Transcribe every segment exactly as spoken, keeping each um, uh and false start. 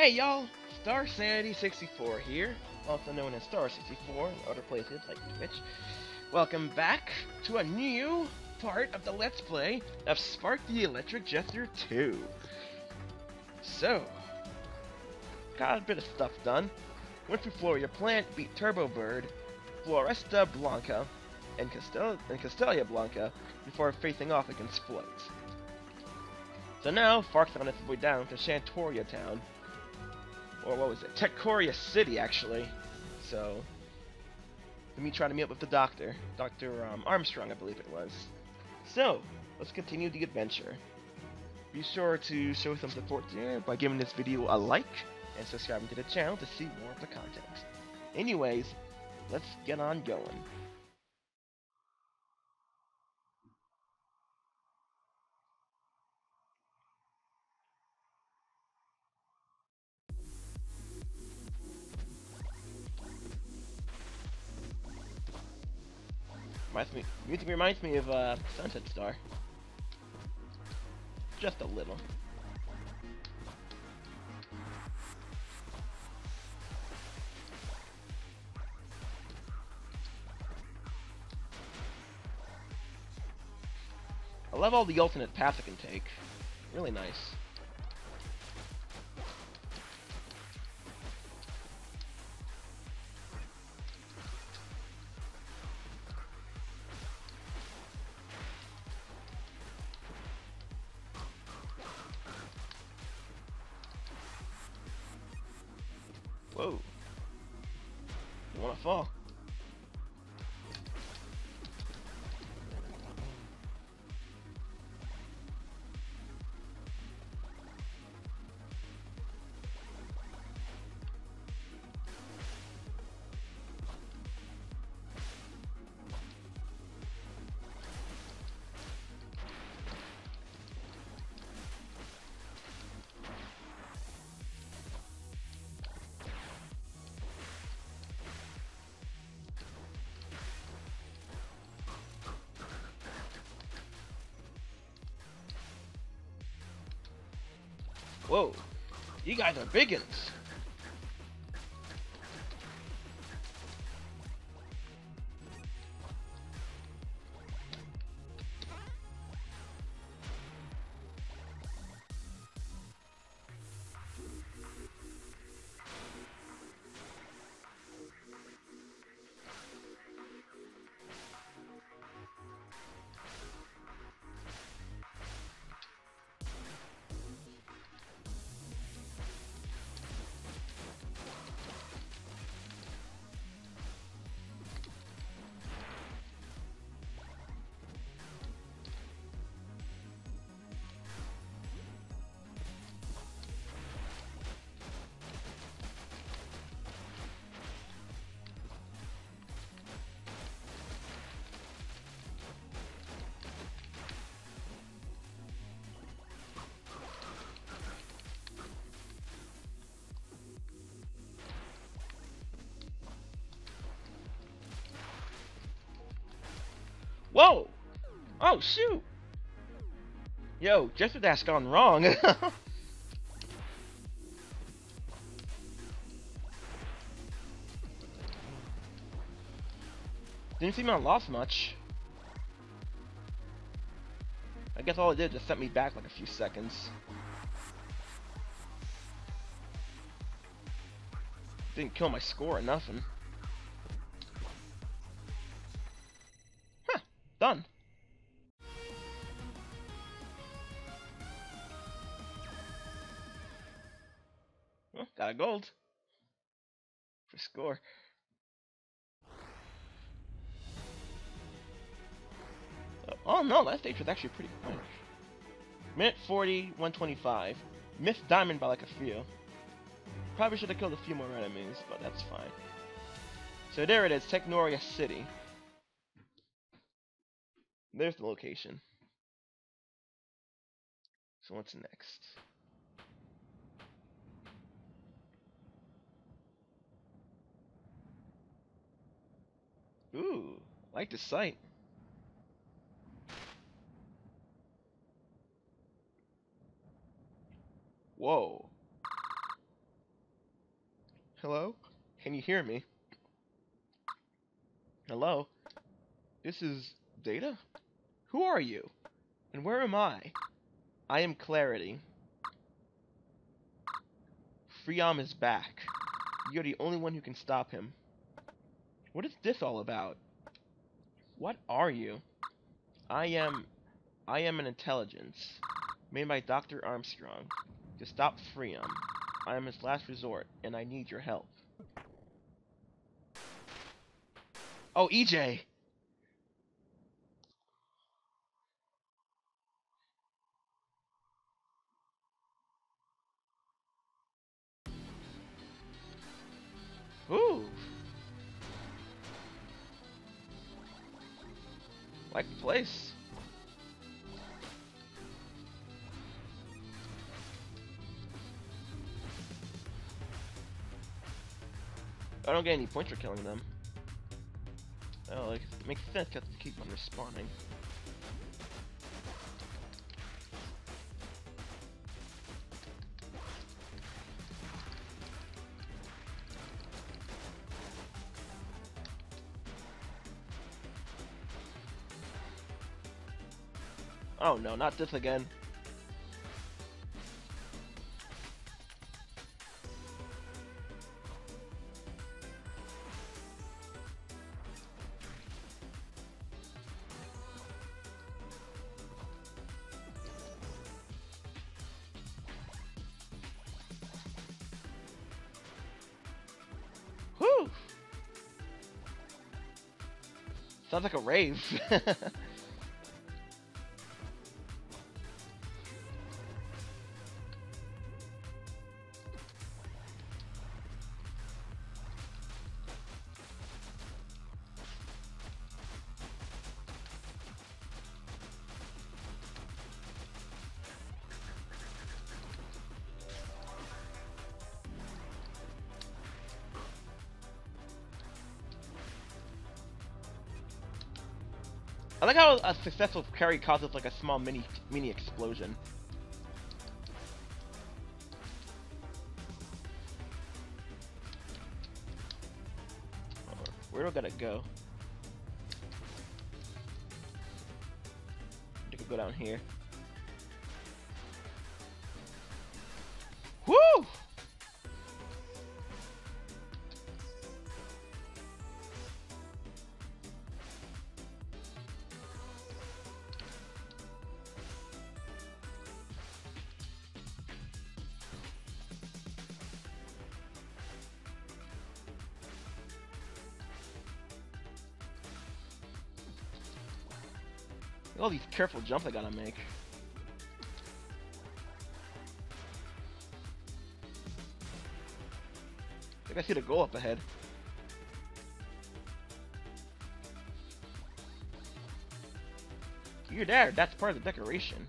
Hey y'all, Star Sanity sixty-four here, also known as Star sixty-four in other places like Twitch. Welcome back to a new part of the Let's Play of Spark the Electric Jester two. So, got a bit of stuff done. Went through Floria Plant, beat Turbo Bird, Floresta Blanca, and, Castel and Castelia Blanca before facing off against Float. So now, Fark's on its way down to Shantoria Town. Or what was it? Technoria City, actually. So, let me try to meet up with the doctor. Doctor Um, Armstrong, I believe it was. So, let's continue the adventure. Be sure to show some support there by giving this video a like and subscribing to the channel to see more of the content. Anyways, let's get on going. Reminds me, music reminds me of uh, Sunset Star. Just a little. I love all the alternate paths I can take. Really nice. Whoa. Don't wanna fall. Whoa, you guys are biggins. Whoa! Oh, shoot! Yo, Jester Dash gone wrong! Didn't seem I lost much. I guess all it did just sent me back like a few seconds. Didn't kill my score or nothing. Done. Well, got a gold for score. Oh no, that stage was actually pretty quick. minute forty, one twenty-five. Missed diamond by like a few. Probably should have killed a few more enemies, but that's fine. So there it is, Technoria City. There's the location. So what's next? Ooh, I like this site. Whoa. Hello? Can you hear me? Hello? This is Data? Who are you? And where am I? I am Clarity. Freom is back. You're the only one who can stop him. What is this all about? What are you? I am... I am an intelligence. Made by Doctor Armstrong. To stop Freom. I am his last resort, and I need your help. Oh, E J! Ooh! Like the place. I don't get any points for killing them. Oh, like, it makes sense to keep on respawning. Oh no, not this again. Whew! Sounds like a rave. I like how a successful carry causes like a small mini mini explosion. Where do I gotta go? I think I'll go down here. Woo! All these careful jumps I gotta make. I think I see the goal up ahead. You're there, that's part of the decoration.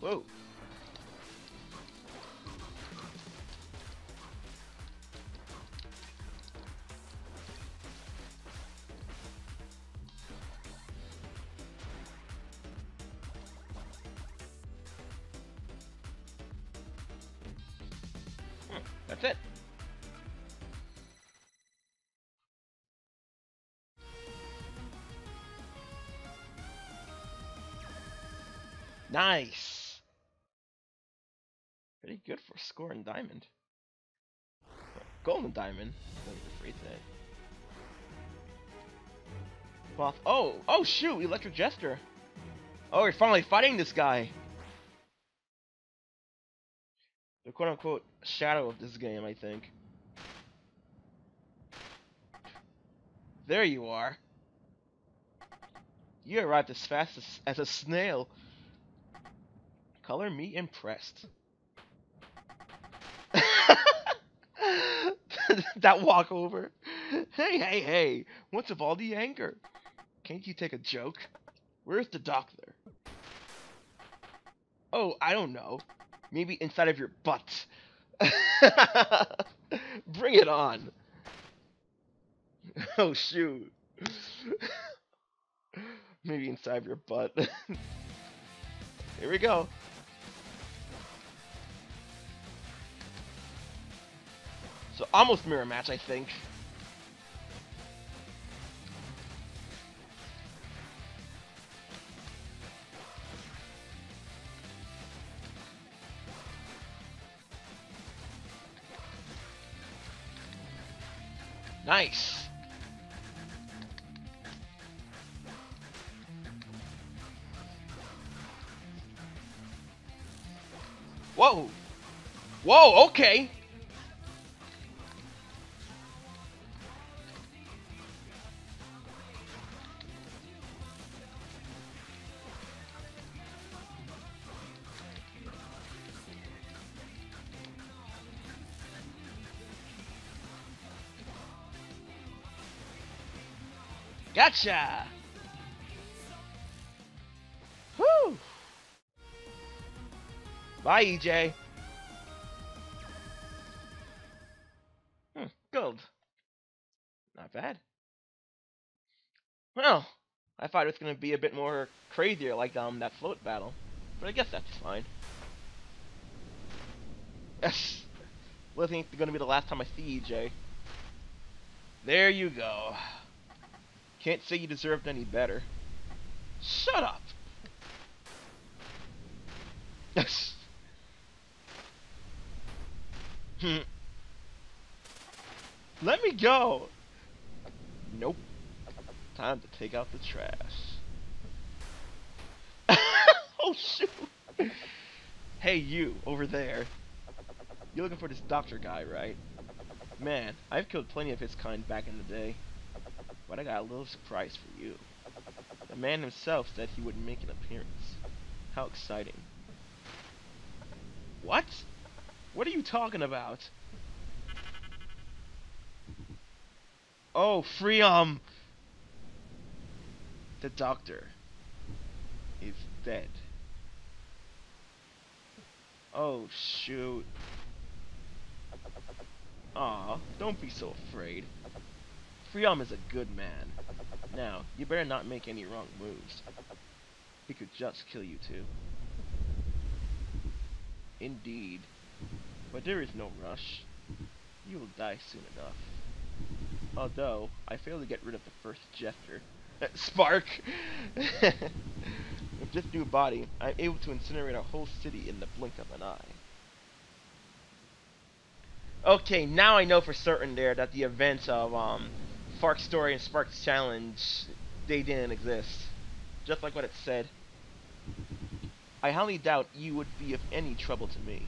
Whoa. Hmm, that's it. Nice. Pretty good for score and diamond. Gold and diamond. Boss. Oh, oh shoot, Electric Jester. Oh, we're finally fighting this guy. The quote unquote shadow of this game, I think. There you are. You arrived as fast as, as a snail. Color me impressed. That walk over. Hey, hey, hey. What's of all the anger? Can't you take a joke? Where's the doctor? Oh, I don't know. Maybe inside of your butt. Bring it on. Oh, shoot. Maybe inside of your butt. Here we go. So almost mirror match, I think. Nice. Whoa. Whoa, okay. Gotcha! Woo! Bye, E J! Hmm, gold. Not bad. Well, I thought it was going to be a bit more crazier like um, that float battle. But I guess that's fine. Yes! Well, I think it's going to be the last time I see E J. There you go. Can't say you deserved any better. Shut up! Yes! Hmm. Let me go! Nope. Time to take out the trash. Oh shoot! Hey you, over there. You're looking for this doctor guy, right? Man, I've killed plenty of his kind back in the day. But I got a little surprise for you. The man himself said he would make an appearance. How exciting. What? What are you talking about? Oh, Freom! The doctor is dead. Oh, shoot. Aw, don't be so afraid. Freom is a good man. Now, you better not make any wrong moves. He could just kill you too. Indeed. But there is no rush. You will die soon enough. Although, I failed to get rid of the first Jester. Spark! With this new body, I'm able to incinerate a whole city in the blink of an eye. Okay, now I know for certain there that the events of, um... Fark's story and Spark's challenge, they didn't exist. Just like what it said. I highly doubt you would be of any trouble to me.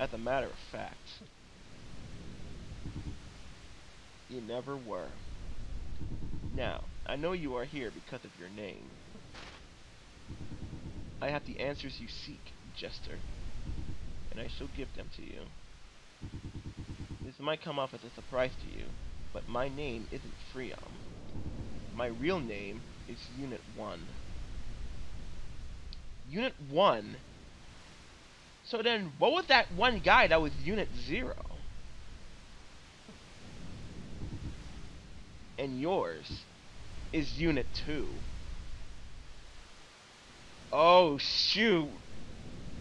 As a matter of fact, you never were. Now, I know you are here because of your name. I have the answers you seek, Jester, and I shall give them to you. This might come off as a surprise to you, but my name isn't Freom. My real name is Unit one. Unit one? So then, what was that one guy that was Unit zero? And yours is Unit two. Oh, shoot.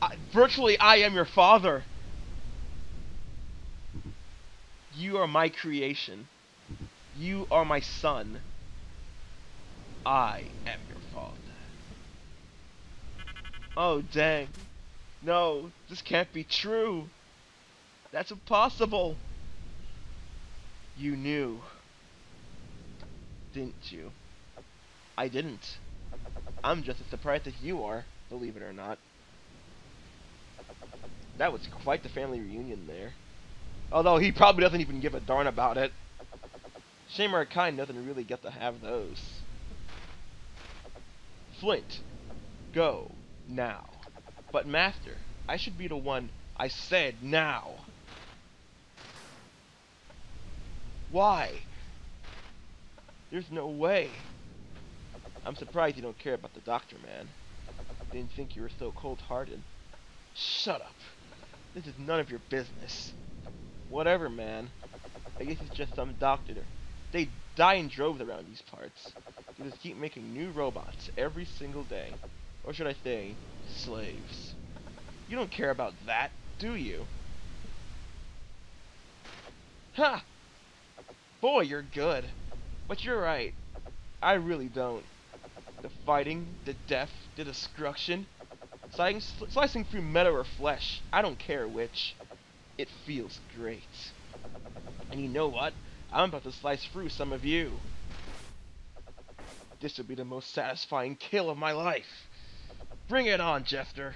I, virtually, I am your father. You are my creation. You are my son. I am your father. Oh, dang. No, this can't be true. That's impossible. You knew. Didn't you? I didn't. I'm just as surprised as you are, believe it or not. That was quite the family reunion there. Although he probably doesn't even give a darn about it. Shame our kind doesn't really get to have those. Flint, go now. But master, I should be the one. I said now. Why? There's no way. I'm surprised you don't care about the doctor, man. I didn't think you were so cold-hearted. Shut up. This is none of your business. Whatever, man. I guess it's just some doctor. They die in droves around these parts. They just keep making new robots every single day. Or should I say, slaves. You don't care about that, do you? Ha! Boy, you're good. But you're right. I really don't. The fighting, the death, the destruction. Slicing, slicing through metal or flesh. I don't care which. It feels great. And you know what? I'm about to slice through some of you. This will be the most satisfying kill of my life. Bring it on, Jester.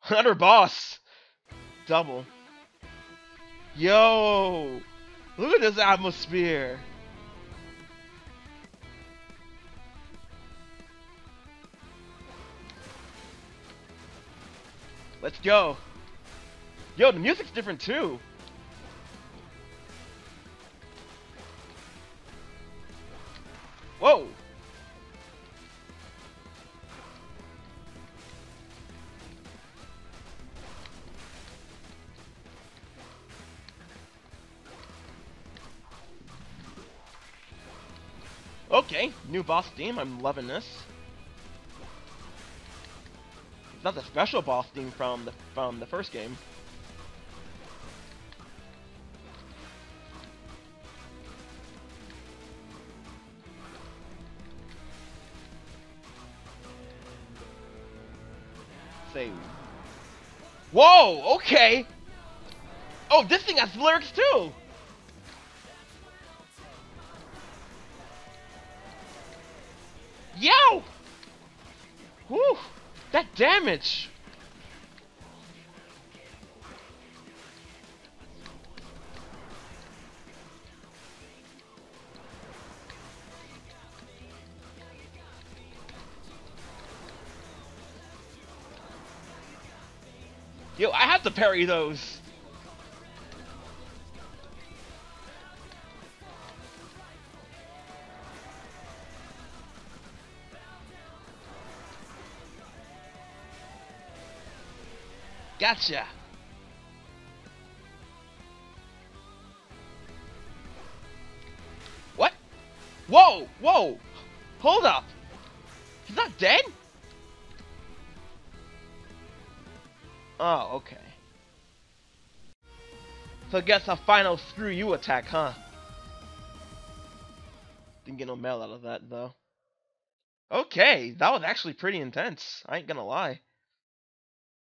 Hunter boss! Double. Yo! Look at this atmosphere! Let's go! Yo, the music's different too! Whoa! Okay, new boss theme, I'm loving this. It's not the special boss theme from the from the first game. Save. Whoa, okay. Oh, this thing has lyrics too. Yo! Whew! That damage! Yo, I have to parry those! Gotcha! What? Whoa! Whoa! Hold up! He's not dead? Oh, okay. So I guess a final screw you attack, huh? Didn't get no mail out of that, though. Okay, that was actually pretty intense. I ain't gonna lie.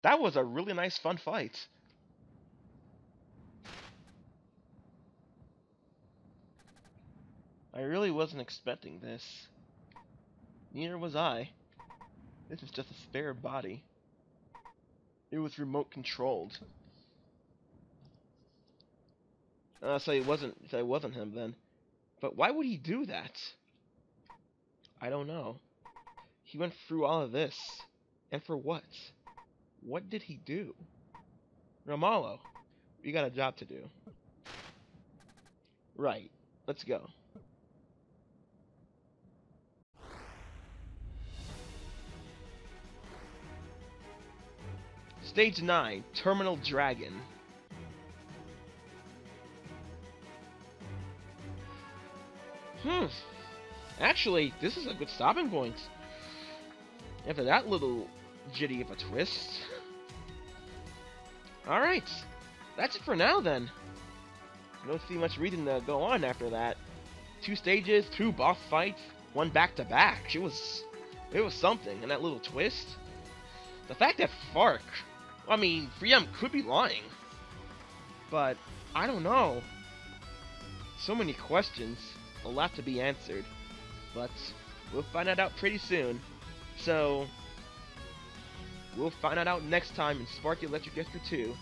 That was a really nice, fun fight. I really wasn't expecting this. Neither was I. This is just a spare body. It was remote controlled. Uh, so it wasn't. So it wasn't him then. But why would he do that? I don't know. He went through all of this, and for what? What did he do? Romalo, we got a job to do. Right, let's go. Stage nine, Terminal Dragon. Hmm. Actually, this is a good stopping point. After that little jitty of a twist. Alright, that's it for now then. I don't see much reason to go on after that. Two stages, two boss fights, one back to back. It was, it was something, and that little twist. The fact that Fark, I mean, Freom could be lying. But, I don't know. So many questions, a lot to be answered. But, we'll find that out pretty soon. So, we'll find that out next time in Spark the Electric Jester two,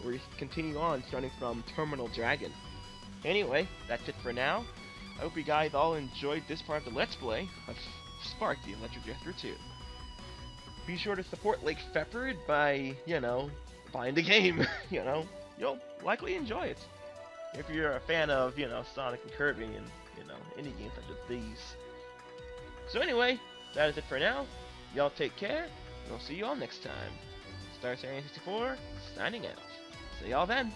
where we continue on starting from Terminal Dragon. Anyway, that's it for now. I hope you guys all enjoyed this part of the Let's Play of Spark the Electric Jester two. Be sure to support Lake Feperd by, you know, find a game, you know, you'll likely enjoy it. If you're a fan of, you know, Sonic and Kirby and, you know, indie games such as these. So anyway, that is it for now. Y'all take care, and we'll see you all next time. Star Sanity sixty-four signing out. See y'all then.